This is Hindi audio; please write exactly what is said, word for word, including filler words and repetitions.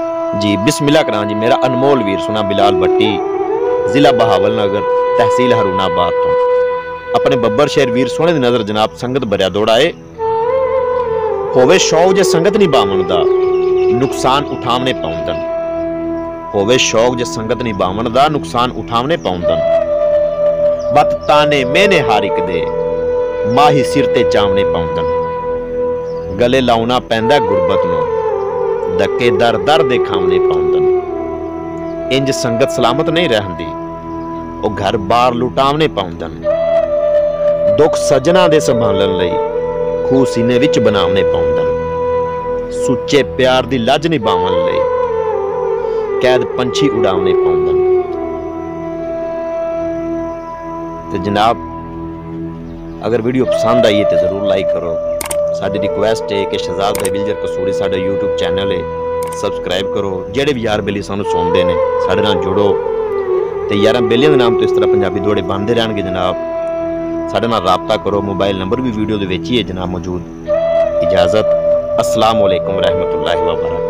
जी बिस्मिल्लाह करा जी। मेरा अनमोल वीर सुना बिलाल भट्टी, ज़िला बहावल नगर, तहसील हरूणाबाद तो अपने बब्बर शेर वीर सोहने दी नज़र जनाब संगत भरिया दोड़ाए होवे शौक जे संगत नहीं बामन दा नुकसान उठावने पाउंदन, होवे शौक जे संगत नहीं बामन दा नुकसान उठावने पाउंदन, बत ताने मैने हारिक दे माही सिर ते चावने पाउंदन, गले लाउना पैंदा गुरबत नूं धक्के दर दर दे खावने पाउंदन, इंज संगत सलामत नहीं रहंदी ओ घर बार लुटावने पाउंदन, दुख सजना दे संभालन लई खूह सीने विच बनावने पाउंदन, सुच्चे प्यार दी लज निभावन लई कैद पंछी उड़ावने पाउंदन। ते जनाब अगर वीडियो पसंद आई है तो जरूर लाइक करो। साड़ी रिक्वेस्ट है कि शहजाद कसूरी साड़ा यूट्यूब चैनल है सबसक्राइब करो। जेडे भी यार बेली सानू सुनते हैं साढ़े नाल जुड़ो, तो यार बेलियां के नाम तो इस तरह पंजाबी दोहड़े बनते रहने जनाब। साढ़े नाल राबता करो, मोबाइल नंबर भी वीडियो के विच ही है जनाब मौजूद। इजाज़त, अस्सलाम वालेकुम रहमतुल्लाहि व बरकातहू।